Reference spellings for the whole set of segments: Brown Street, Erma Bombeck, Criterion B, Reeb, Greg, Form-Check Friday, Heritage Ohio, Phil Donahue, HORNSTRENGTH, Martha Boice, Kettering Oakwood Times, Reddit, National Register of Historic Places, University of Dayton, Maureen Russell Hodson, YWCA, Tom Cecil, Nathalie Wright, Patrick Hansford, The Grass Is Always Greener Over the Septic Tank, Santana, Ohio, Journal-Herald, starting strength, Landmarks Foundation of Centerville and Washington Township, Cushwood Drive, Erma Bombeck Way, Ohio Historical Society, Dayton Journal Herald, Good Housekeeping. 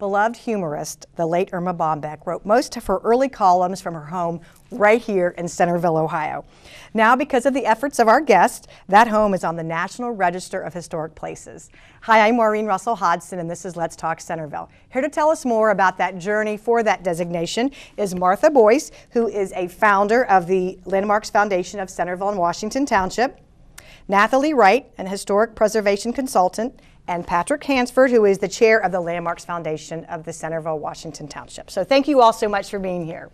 Beloved humorist, the late Erma Bombeck, wrote most of her early columns from her home right here in Centerville, Ohio. Now, because of the efforts of our guest, that home is on the National Register of Historic Places. Hi, I'm Maureen Russell Hodson, and this is Let's Talk Centerville. Here to tell us more about that journey for that designation is Martha Boice, who is a founder of the Landmarks Foundation of Centerville and Washington Township, Nathalie Wright, an historic preservation consultant, and Patrick Hansford, who is the chair of the Landmarks Foundation of the Centerville, Washington Township. So thank you all so much for being here.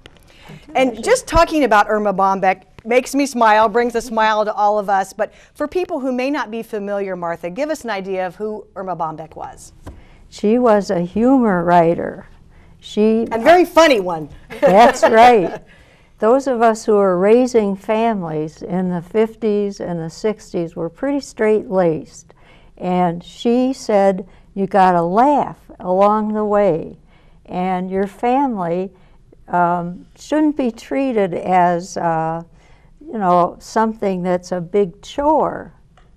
And just talking about Erma Bombeck makes me smile, brings a smile to all of us. But for people who may not be familiar, Martha, give us an idea of who Erma Bombeck was. She was a humor writer. A very funny one. That's right. Those of us who were raising families in the 50s and the 60s were pretty straight-laced. And she said, you got to laugh along the way. And your family shouldn't be treated as, you know, something that's a big chore.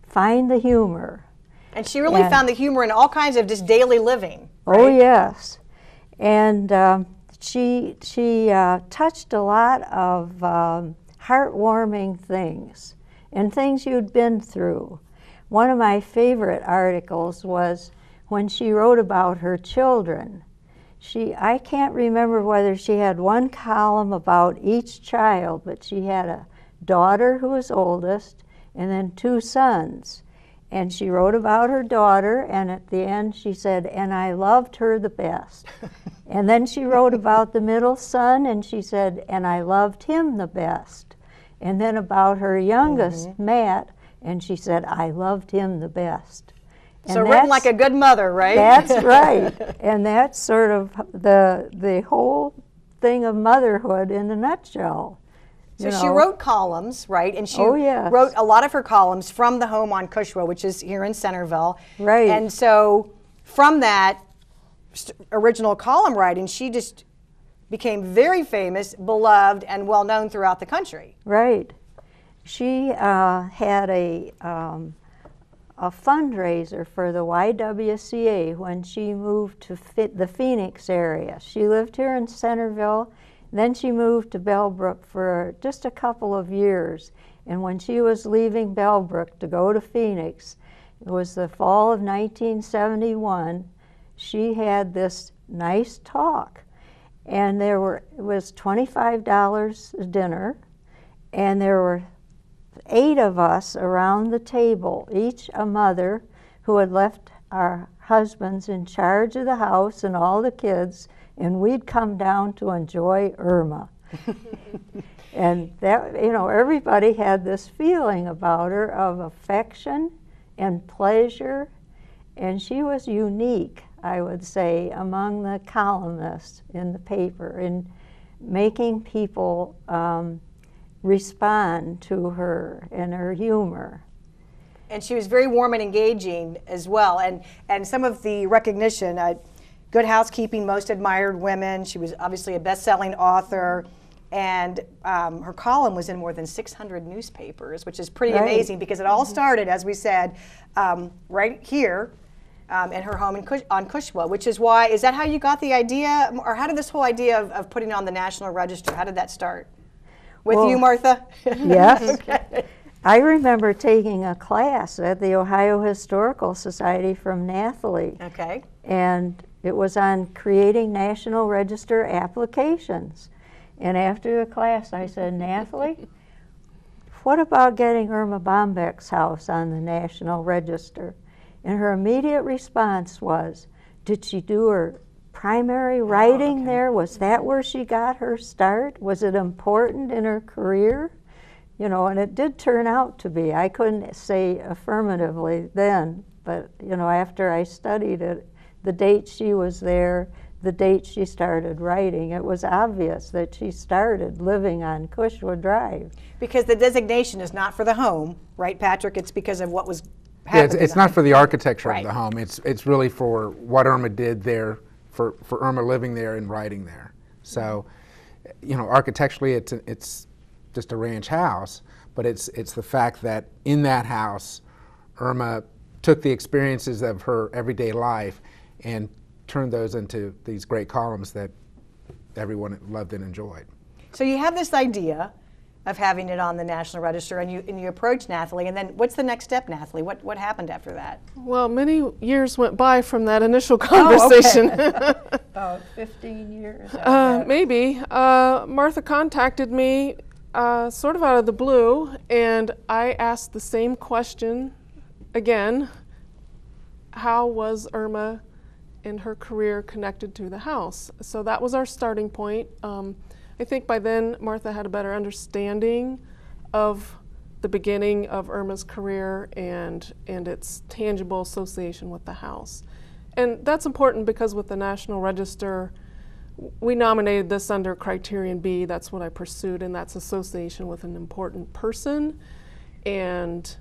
Find the humor. And she really found the humor in all kinds of just daily living. Right? Oh, yes. And she touched a lot of heartwarming things and things you'd been through. One of my favorite articles was when she wrote about her children. I can't remember whether she had one column about each child, but she had a daughter who was oldest and then two sons. And she wrote about her daughter, and at the end she said, and I loved her the best. And then she wrote about the middle son, and she said, and I loved him the best. And then about her youngest, Matt, and she said, I loved him the best. And so written like a good mother, right? That's right. And that's sort of the whole thing of motherhood in a nutshell. So she wrote columns, right? And she wrote a lot of her columns from the home on Cushwood, which is here in Centerville. Right. And so from that original column writing, she just became very famous, beloved, and well-known throughout the country. Right. She had a fundraiser for the YWCA when she moved to the Phoenix area. She lived here in Centerville, then she moved to Bellbrook for just a couple of years. And when she was leaving Bellbrook to go to Phoenix, it was the fall of 1971, she had this nice talk. And it was $25 a dinner, and there were 8 of us around the table, each a mother who had left our husbands in charge of the house and all the kids, and we'd come down to enjoy Erma. And that, you know, everybody had this feeling about her of affection and pleasure, and she was unique, I would say, among the columnists in the paper in making people respond to her and her humor. And she was very warm and engaging as well. And some of the recognition, Good Housekeeping, Most Admired Women. She was obviously a best-selling author. And her column was in more than 600 newspapers, which is pretty amazing because it all started, as we said, right here in her home in Cushwood, which is why, is that how you got the idea? Or how did this whole idea of putting on the National Register, how did that start? With you, Martha? Yes. Okay. I remember taking a class at the Ohio Historical Society from Nathalie. Okay. And it was on creating National Register applications. And after the class, I said, Nathalie, what about getting Erma Bombeck's house on the National Register? And her immediate response was, did she do her primary writing there? Was that where she got her start? Was it important in her career? You know, and it did turn out to be. I couldn't say affirmatively then, but, you know, after I studied it, the date she was there, the date she started writing, it was obvious that she started living on Cushwood Drive. Because the designation is not for the home, right, Patrick? It's because of what was happening. Yeah, it's not for the architecture of the home. It's really for what Erma did there. For Erma living there and writing there. So, you know, architecturally it's just a ranch house, but it's the fact that in that house, Erma took the experiences of her everyday life and turned those into these great columns that everyone loved and enjoyed. So you have this idea of having it on the National Register, and you approached Nathalie, and then what's the next step, Nathalie? What happened after that? Well, many years went by from that initial conversation. Oh, okay. About 15 years. Maybe. Martha contacted me sort of out of the blue, and I asked the same question again. How was Erma and her career connected to the house? So that was our starting point. I think by then Martha had a better understanding of the beginning of Erma's career and its tangible association with the house. And that's important because with the National Register, we nominated this under Criterion B. That's what I pursued, and that's association with an important person. And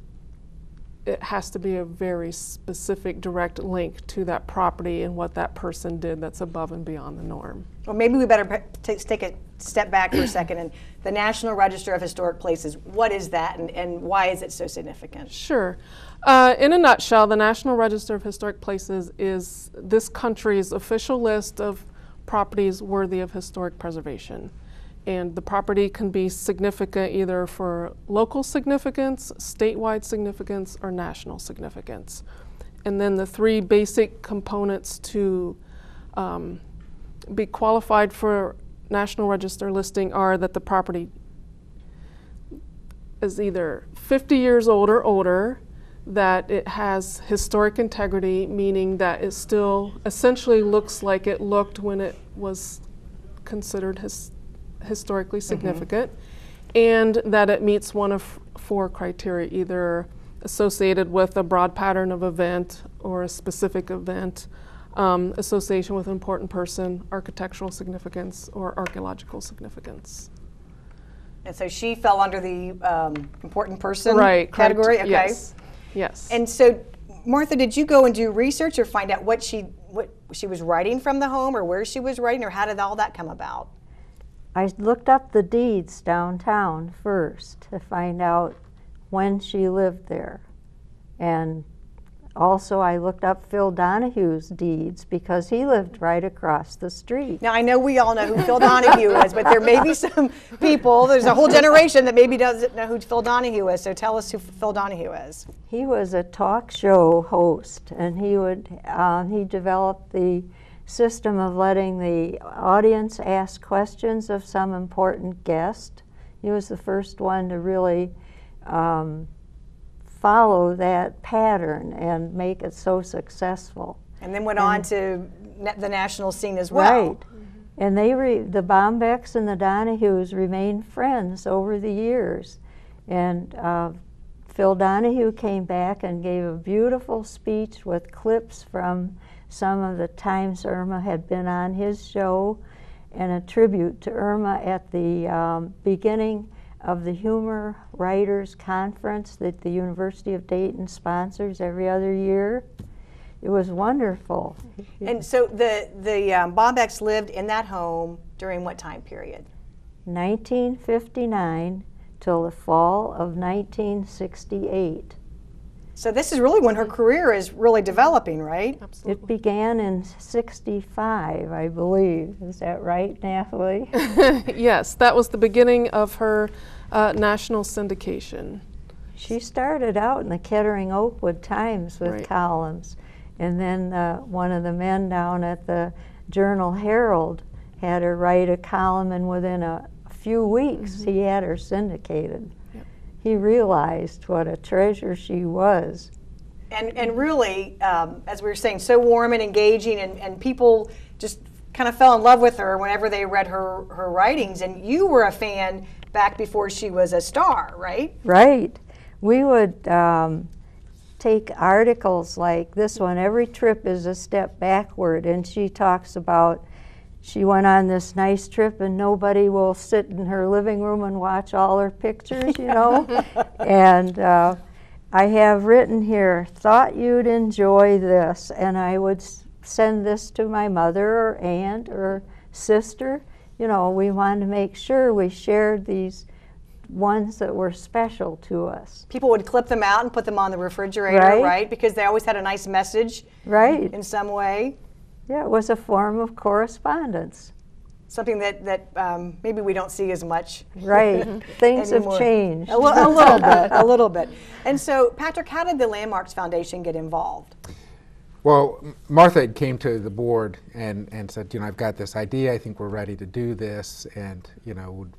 it has to be a very specific direct link to that property and what that person did that's above and beyond the norm. Well, maybe we better take a step back for a second. And the National Register of Historic Places, what is that and why is it so significant? Sure. In a nutshell, the National Register of Historic Places is this country's official list of properties worthy of historic preservation. And the property can be significant either for local significance, statewide significance, or national significance. And then the three basic components to be qualified for National Register listing are that the property is either 50 years old or older, that it has historic integrity, meaning that it still essentially looks like it looked when it was considered historically significant, and that it meets one of four criteria, either associated with a broad pattern of event or a specific event, association with an important person, architectural significance, or archaeological significance. And so she fell under the important person category? Correct. Okay. Yes. Yes. And so, Martha, did you go and do research or find out what she was writing from the home or where she was writing, or how did all that come about? I looked up the deeds downtown first to find out when she lived there. And also I looked up Phil Donahue's deeds because he lived right across the street. Now I know we all know who Phil Donahue is, but there may be some people, there's a whole generation that maybe doesn't know who Phil Donahue is, so tell us who Phil Donahue is. He was a talk show host, and he developed the system of letting the audience ask questions of some important guest. He was the first one to really follow that pattern and make it so successful. And then went on to the national scene as well. Right. Mm-hmm. And the Bombecks and the Donahues remained friends over the years. And Phil Donahue came back and gave a beautiful speech with clips from some of the times Erma had been on his show, and a tribute to Erma at the beginning of the Humor Writers Conference that the University of Dayton sponsors every other year. It was wonderful. And so the Bombecks lived in that home during what time period? 1959 till the fall of 1968. So this is really when her career is really developing, right? Absolutely. It began in 65, I believe. Is that right, Nathalie? Yes, that was the beginning of her national syndication. She started out in the Kettering Oakwood Times with columns, and then one of the men down at the Journal-Herald had her write a column, and within a few weeks he had her syndicated. He realized what a treasure she was. And really, as we were saying, so warm and engaging, and people just kind of fell in love with her whenever they read her writings. And you were a fan back before she was a star, right? Right. We would take articles like this one, "Every Trip is a Step Backward," and she talks about she went on this nice trip and nobody will sit in her living room and watch all her pictures, you know. And I have written here, "Thought you'd enjoy this," and I would send this to my mother or aunt or sister. You know, we wanted to make sure we shared these ones that were special to us. People would clip them out and put them on the refrigerator, right? Because they always had a nice message in some way. Yeah, it was a form of correspondence. Something that maybe we don't see as much. Right. Things anymore. Have changed. A little bit, a little bit. And so, Patrick, how did the Landmarks Foundation get involved? Well, Martha came to the board and said, you know, I've got this idea, I think we're ready to do this, and, you know, would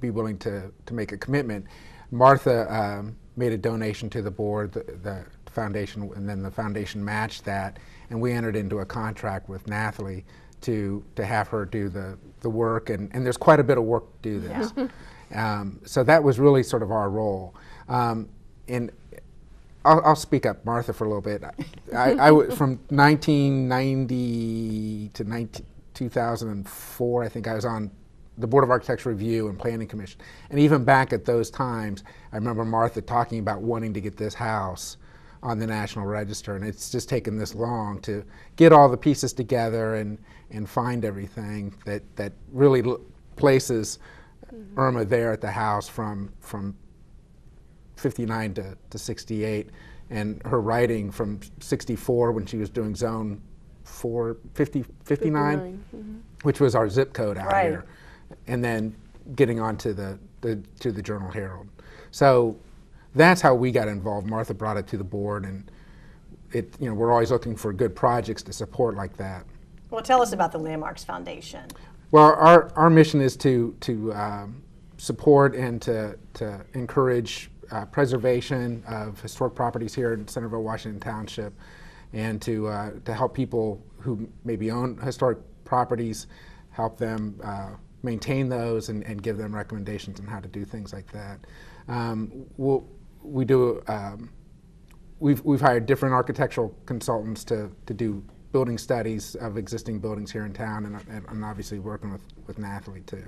be willing to make a commitment. Martha made a donation to the board, the foundation, and then the foundation matched that, and we entered into a contract with Nathalie to have her do the work, and there's quite a bit of work to do this. Yeah. So that was really sort of our role. And I'll speak up Martha for a little bit. From 1990 to 2004, I think I was on the Board of Architecture Review and Planning Commission. And even back at those times, I remember Martha talking about wanting to get this house on the National Register, and it's just taken this long to get all the pieces together and find everything that really places Erma there at the house from 59 to 68, and her writing from 64 when she was doing zone 59, mm-hmm. which was our zip code out right. here, and then getting on to the Journal Herald. So that's how we got involved. Martha brought it to the board, and it, you know, we're always looking for good projects to support like that. Well, tell us about the Landmarks Foundation. Well, our mission is to support and to encourage preservation of historic properties here in Centerville, Washington Township, and to help people who maybe own historic properties, help them maintain those and give them recommendations on how to do things like that. We've hired different architectural consultants to do building studies of existing buildings here in town, and obviously working with Nathalie too.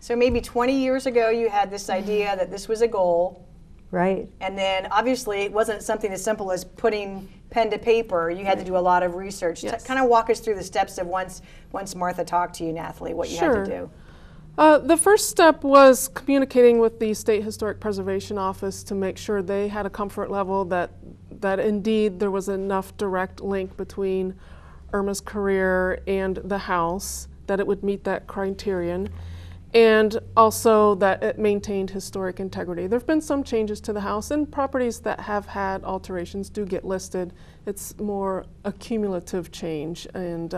So maybe 20 years ago you had this idea that this was a goal. Right. And then obviously it wasn't something as simple as putting pen to paper. You had to do a lot of research. Yes. Kind of walk us through the steps of once Martha talked to you, Nathalie, what you had to do. The first step was communicating with the State Historic Preservation Office to make sure they had a comfort level that indeed there was enough direct link between Erma's career and the house, that it would meet that criterion, and also that it maintained historic integrity. There have been some changes to the house, and properties that have had alterations do get listed. It's more a cumulative change, and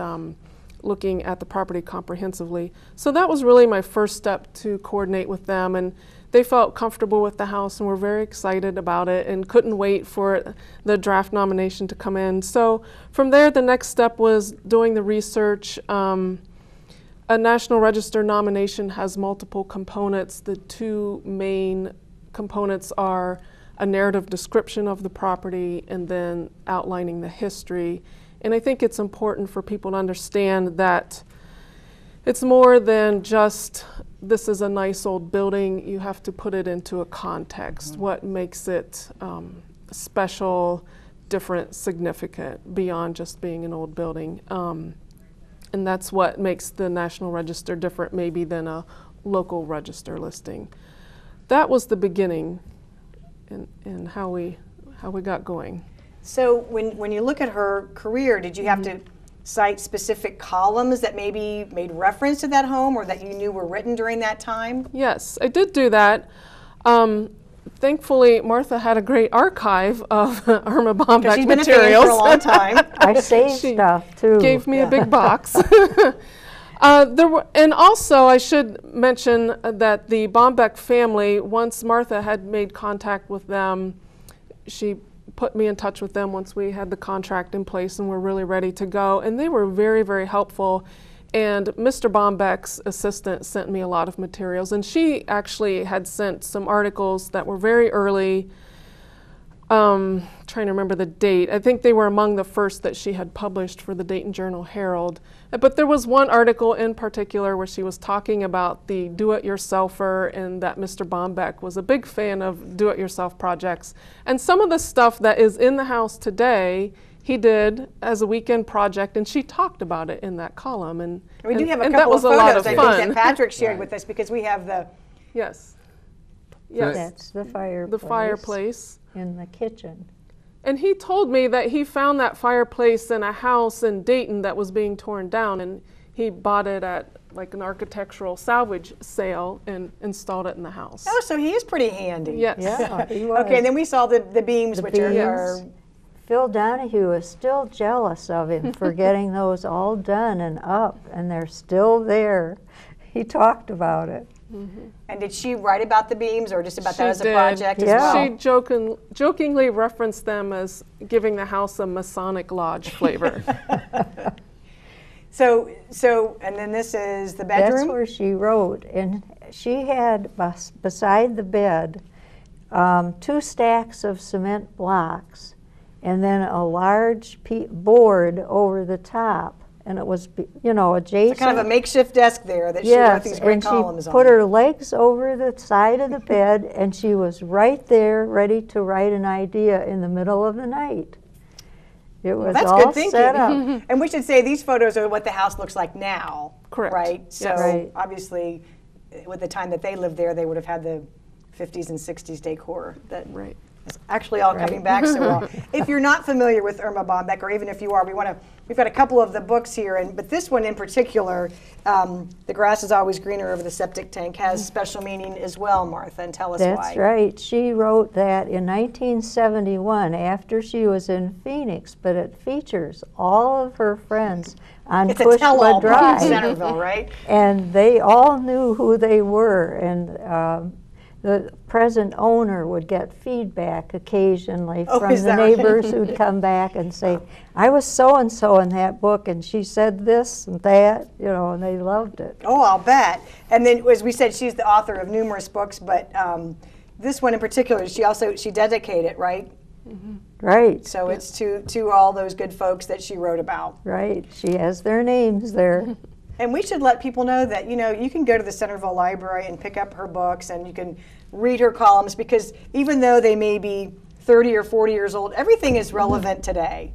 looking at the property comprehensively. So that was really my first step, to coordinate with them, and they felt comfortable with the house and were very excited about it and couldn't wait for the draft nomination to come in. So from there, the next step was doing the research. A National Register nomination has multiple components. The two main components are a narrative description of the property and then outlining the history. And I think it's important for people to understand that it's more than just, this is a nice old building. You have to put it into a context. Mm-hmm. What makes it special, different, significant, beyond just being an old building. And that's what makes the National Register different maybe than a local register listing. That was the beginning in how we got going. So when you look at her career, did you have to cite specific columns that maybe made reference to that home or that you knew were written during that time? Yes, I did do that. Thankfully, Martha had a great archive of Erma Bombeck materials. She's been a fan for a long time. I saved stuff too. Gave me a big box. And also, I should mention that the Bombeck family, once Martha had made contact with them, she put me in touch with them once we had the contract in place and were really ready to go. And they were very, very helpful. And Mr. Bombeck's assistant sent me a lot of materials, and she actually had sent some articles that were very early. Trying to remember the date. I think they were among the first that she had published for the Dayton Journal Herald. But there was one article in particular where she was talking about the do-it-yourselfer, and that Mr. Bombeck was a big fan of do-it-yourself projects. And some of the stuff that is in the house today, he did as a weekend project, and she talked about it in that column. And we do have a couple of photos, I think, that Patrick shared with us, because we have the... Yes. Yes. That's the fireplace. The fireplace. In the kitchen. And he told me that he found that fireplace in a house in Dayton that was being torn down, and he bought it at like an architectural salvage sale and installed it in the house. Oh, so he is pretty handy. Yes. Yeah, he was. Okay, and then we saw the beams, which are... Phil Donahue is still jealous of him for getting those all done and up, and they're still there. He talked about it. Mm-hmm. And did she write about the beams, or just about that as a project as well? She jokingly referenced them as giving the house a Masonic lodge flavor. So, and then this is the bedroom? That's where she wrote, and she had, beside the bed, 2 stacks of cement blocks, and then a large board over the top. And it was, you know, adjacent. So kind of a makeshift desk there that she wrote these great columns on. She put her legs over the side of the bed, and she was right there, ready to write an idea in the middle of the night. It was all set up. And we should say these photos are what the house looks like now. Correct. Right? So obviously, with the time that they lived there, they would have had the 50s and 60s decor. It's actually all coming back so well. If you're not familiar with Erma Bombeck, or even if you are, we've got a couple of the books here, but this one in particular, The Grass Is Always Greener Over the Septic Tank, has special meaning as well, Martha, and tell us why. That's right. She wrote that in 1971 after she was in Phoenix, but it features all of her friends on Cushwood Drive. Centerville, right? And they all knew who they were, and the present owner would get feedback occasionally from the neighbors who'd come back and say, I was so-and-so in that book, and she said this and that, you know, and they loved it. Oh, I'll bet. And then, as we said, she's the author of numerous books, but this one in particular, she dedicated it, right? Mm-hmm. Right. So it's to all those good folks that she wrote about. Right. She has their names there. And we should let people know that, you know, you can go to the Centerville Library and pick up her books, and you can read her columns, because even though they may be 30 or 40 years old, everything is relevant today.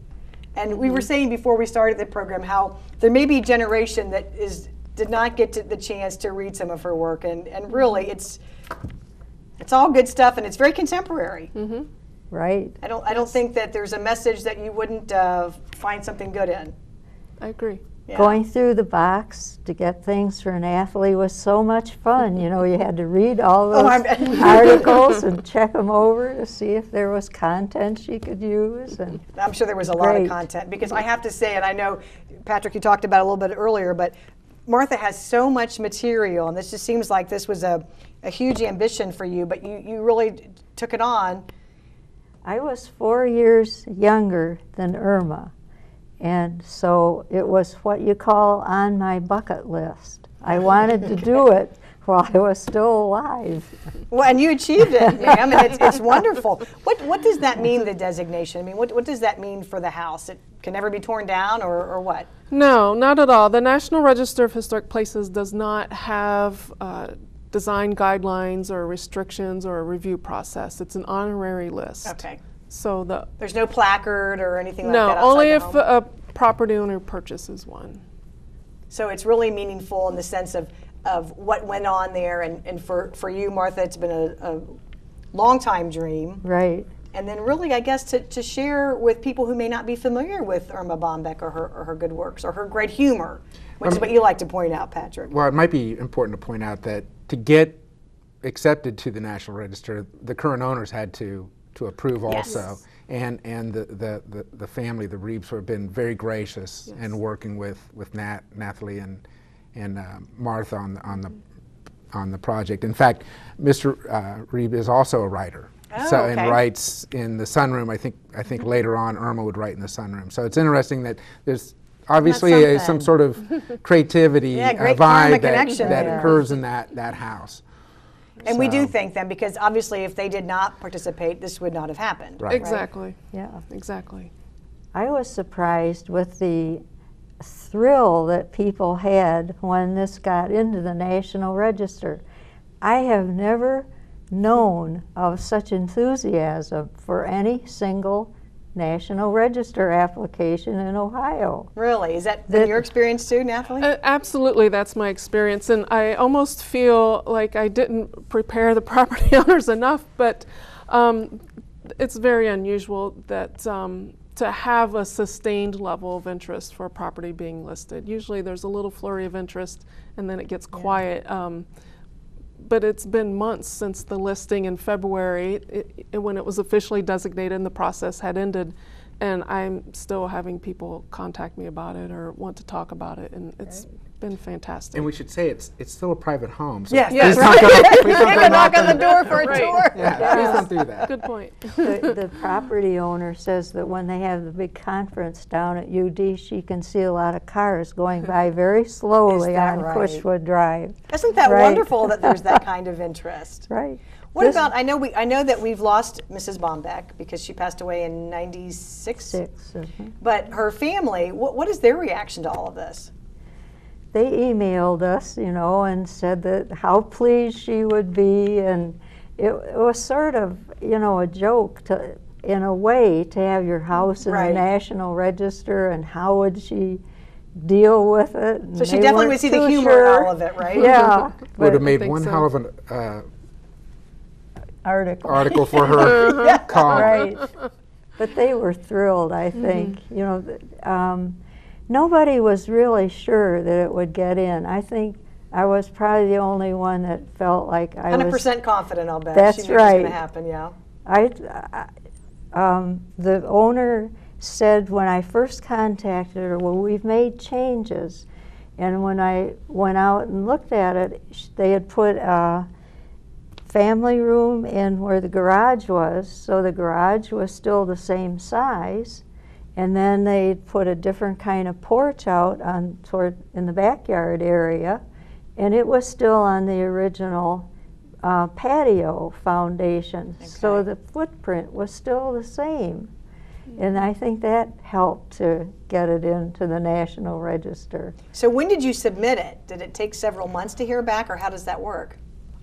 And we were saying before we started the program how there may be a generation that did not get the chance to read some of her work, and really it's all good stuff, and it's very contemporary. Mm-hmm. Right. I don't think that there's a message that you wouldn't find something good in. I agree. Yeah. Going through the box to get things for an athlete was so much fun. You know, you had to read all those articles and check them over to see if there was content she could use. And I'm sure there was a lot of content, because I have to say, and I know, Patrick, you talked about it a little bit earlier, but Martha has so much material, and this just seems like this was a huge ambition for you, but you really took it on. I was 4 years younger than Erma. And so it was what you call on my bucket list. I wanted to do it while I was still alive. Well, and you achieved it, ma'am, and it's wonderful. What does that mean, the designation? I mean, what does that mean for the house? It can never be torn down, or what? No, not at all. The National Register of Historic Places does not have design guidelines or restrictions or a review process. It's an honorary list. Okay. So there's no placard or anything like that? No, only if a property owner purchases one. So it's really meaningful in the sense of what went on there, and for you, Martha, it's been a long-time dream. Right. And then really, I guess, to share with people who may not be familiar with Erma Bombeck, or her good works, or her great humor, which is what you like to point out, Patrick. Well, it might be important to point out that to get accepted to the National Register, the current owners had to approve also, and the family, the Reebs, have been very gracious in working with Nathalie and Martha on the project. In fact, Mr. Reeb is also a writer, and writes in the sunroom. I think later on Erma would write in the sunroom. So it's interesting that there's obviously some sort of creativity vibe that occurs in that house. And we do thank them, because obviously if they did not participate, this would not have happened. Right. Exactly. Right? Yeah. Exactly. I was surprised with the thrill that people had when this got into the National Register. I have never known of such enthusiasm for any single National Register application in Ohio. Really? Is that been your experience too, Nathalie? Absolutely, that's my experience, and I almost feel like I didn't prepare the property owners enough, but it's very unusual that to have a sustained level of interest for a property being listed. Usually there's a little flurry of interest and then it gets quiet. But it's been months since the listing in February, when it was officially designated and the process had ended, and I'm still having people contact me about it or want to talk about it, and it's been fantastic. And we should say it's still a private home, so yes, please don't go knock on the door for a tour. Please don't do that. Good point. The property owner says that when they have the big conference down at UD, she can see a lot of cars going by very slowly on Cushwood Drive. Isn't that wonderful that there's that kind of interest? What about, I know that we've lost Mrs. Bombeck because she passed away in 96. But her family, what is their reaction to all of this? They emailed us, you know, and said that how pleased she would be, and it was sort of, you know, a joke to, in a way, to have your house in the National Register, and how would she deal with it? And so she definitely would see the humor in all of it, right? Yeah. Would have made one hell of an article for her column. But they were thrilled, I think. You know, nobody was really sure that it would get in. I think I was probably the only one that felt like I was 100% confident. I'll bet that's right. It's going to happen. Yeah. The owner said when I first contacted her, well, we've made changes, and when I went out and looked at it, they had put a family room in where the garage was, so the garage was still the same size. And then they put a different kind of porch out on in the backyard area, and it was still on the original patio foundation. So the footprint was still the same, and I think that helped to get it into the National Register. So when did you submit it? Did it take several months to hear back, or how does that work?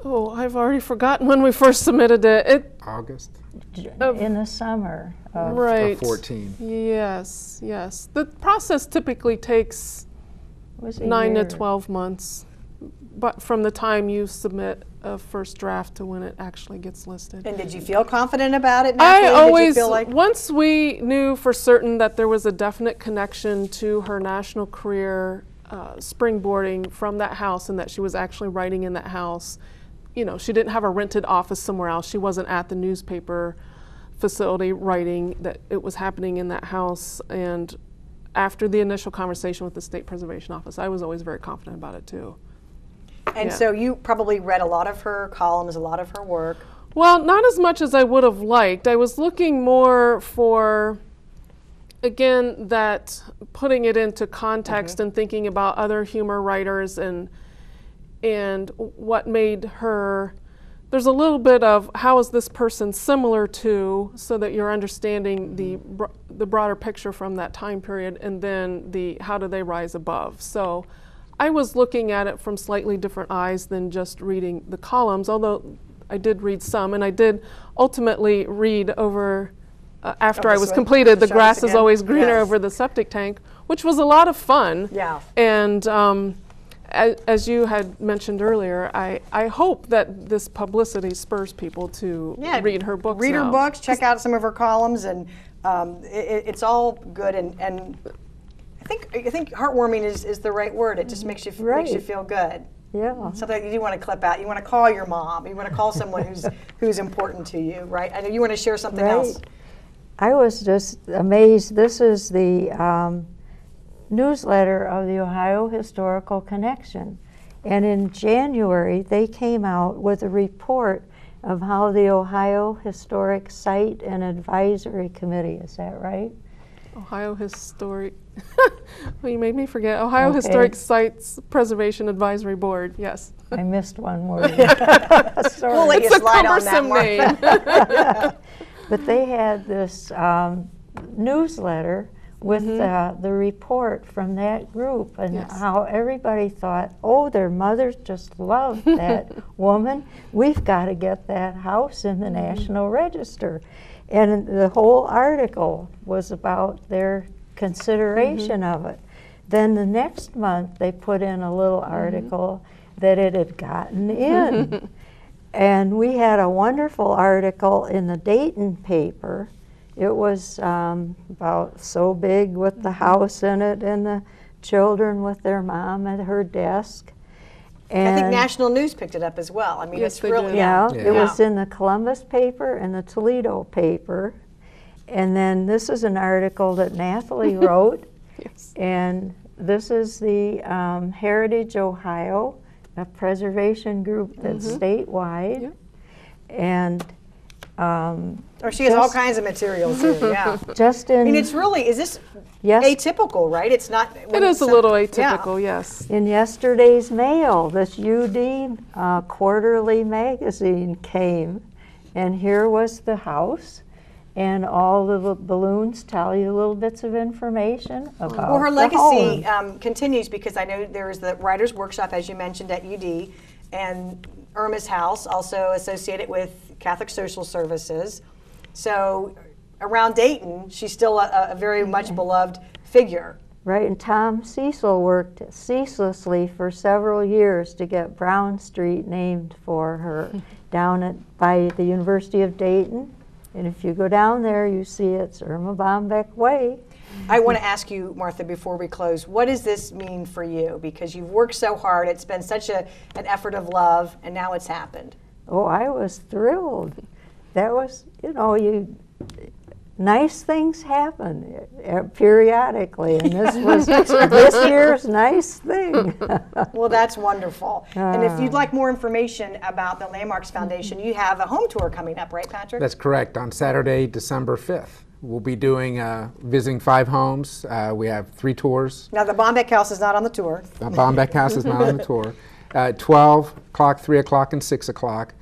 Oh, I've already forgotten when we first submitted it. August? In the summer of 14. Yes, yes. The process typically takes 9 to 12 months, but from the time you submit a first draft to when it actually gets listed. And did you feel confident about it? Nathalie? I always, did you feel like once we knew for certain that there was a definite connection to her national career springboarding from that house and that she was actually writing in that house. You know, she didn't have a rented office somewhere else. She wasn't at the newspaper facility writing, that it was happening in that house. And after the initial conversation with the State Preservation Office, I was always very confident about it too. And so you probably read a lot of her columns, a lot of her work. Well, not as much as I would have liked. I was looking more for, again, that putting it into context and thinking about other humor writers and what made her, there's a little bit of how is this person similar to, so that you're understanding the broader picture from that time period, and then the how do they rise above. So I was looking at it from slightly different eyes than just reading the columns, although I did read some, and I did ultimately read over, after I was completed, The Grass Is Always Greener Over the Septic Tank, which was a lot of fun. Yeah. And as you had mentioned earlier, I hope that this publicity spurs people to read her books. Read her books, check out some of her columns, and it's all good. And I think heartwarming is the right word. It just makes you feel good. Yeah. Something you do want to clip out. You want to call your mom. You want to call someone who's important to you, right? I know you want to share something else. I was just amazed. This is the newsletter of the Ohio Historical Connection. And in January, they came out with a report of how the Ohio Historic Site and Advisory Committee, is that right? Ohio Historic, well, you made me forget. Ohio Historic Sites Preservation Advisory Board, yes. I missed one word. Sorry. We'll let you slide on that one. But they had this newsletter with the report from that group, and how everybody thought, oh, their mothers just loved that woman. We've got to get that house in the National Register. And the whole article was about their consideration of it. Then the next month, they put in a little article that it had gotten in. And we had a wonderful article in the Dayton paper. It was about so big with the house in it and the children with their mom at her desk. And I think National News picked it up as well. I mean, yes, it's really... Yeah, yeah, it was in the Columbus paper and the Toledo paper. And then this is an article that Nathalie wrote. Yes. And this is the Heritage Ohio, a preservation group that's statewide. Yep. And... or she has all kinds of materials too, yeah. Just in... I mean, it's really, is this atypical, right? It's not... It is a little atypical, yes. In yesterday's mail, this UD quarterly magazine came, and here was the house, and all the balloons tell you little bits of information about the home. Well, her legacy continues, because I know there is the Writers' Workshop, as you mentioned, at UD, and Erma's house, also associated with Catholic Social Services. So around Dayton, she's still a very much beloved figure. Right, and Tom Cecil worked ceaselessly for several years to get Brown Street named for her down at, by the University of Dayton. And if you go down there, you see it's Erma Bombeck Way. I want to ask you, Martha, before we close, what does this mean for you? Because you've worked so hard, it's been such an effort of love, and now it's happened. Oh, I was thrilled. That was, you know, nice things happen periodically, and this was this year's nice thing. Well, that's wonderful. And if you'd like more information about the Landmarks Foundation, you have a home tour coming up, right, Patrick? That's correct. On Saturday, December 5th. We'll be doing, visiting 5 homes. We have 3 tours. Now, the Bombeck House is not on the tour. The Bombeck House is not on the tour. 12 o'clock, 3 o'clock, and 6 o'clock.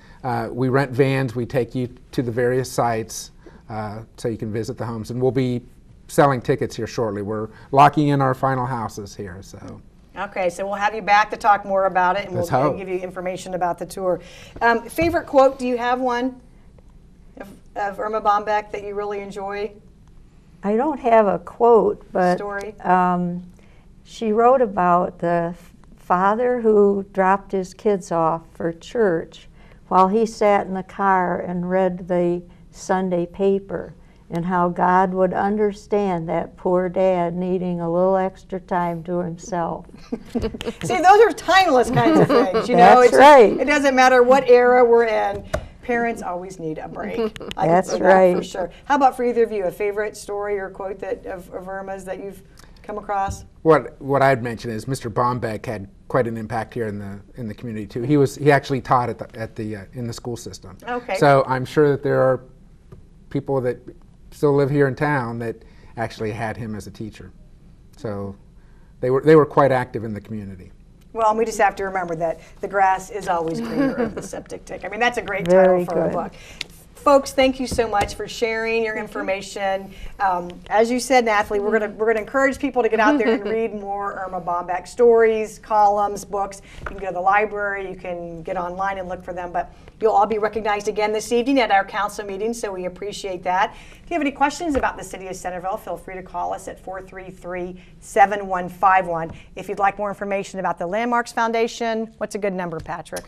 We rent vans. We take you to the various sites so you can visit the homes. And we'll be selling tickets here shortly. We're locking in our final houses here. So. Okay, so we'll have you back to talk more about it, and we'll give you information about the tour. Favorite quote, do you have one of Erma Bombeck that you really enjoy? I don't have a quote, but she wrote about the father who dropped his kids off for church while he sat in the car and read the Sunday paper, and how God would understand that poor dad needing a little extra time to himself. See, those are timeless kinds of things, you know. That's right. It doesn't matter what era we're in. Parents always need a break. That's right. For sure. How about for either of you, a favorite story or quote that of Erma's that you've come across? What I'd mention is Mr. Bombeck had quite an impact here in the community too. He actually taught in the school system. Okay. So I'm sure that there are people that still live here in town that actually had him as a teacher. So they were quite active in the community. Well, and we just have to remember that the grass is always greener over the septic tank. I mean, that's a great title for a book. Folks, thank you so much for sharing your information. As you said, Nathalie, we're gonna encourage people to get out there and read more Erma Bombeck stories, columns, books. You can go to the library, you can get online and look for them, but you'll all be recognized again this evening at our council meeting, so we appreciate that. If you have any questions about the City of Centerville, feel free to call us at 433-7151. If you'd like more information about the Landmarks Foundation, what's a good number, Patrick?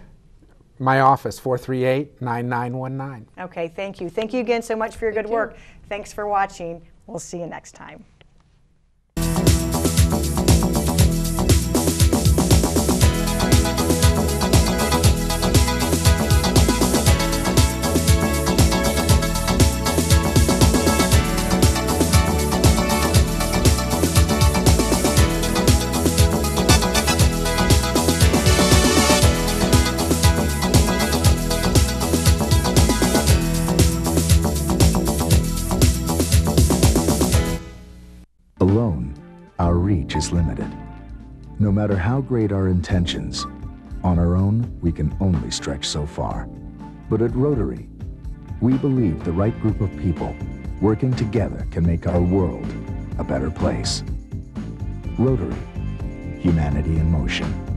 My office, 438-9919. Okay, thank you. Thank you again so much for your good work. Thanks for watching. We'll see you next time. Our reach is limited. No matter how great our intentions, on our own, we can only stretch so far. But at Rotary, we believe the right group of people working together can make our world a better place. Rotary, humanity in motion.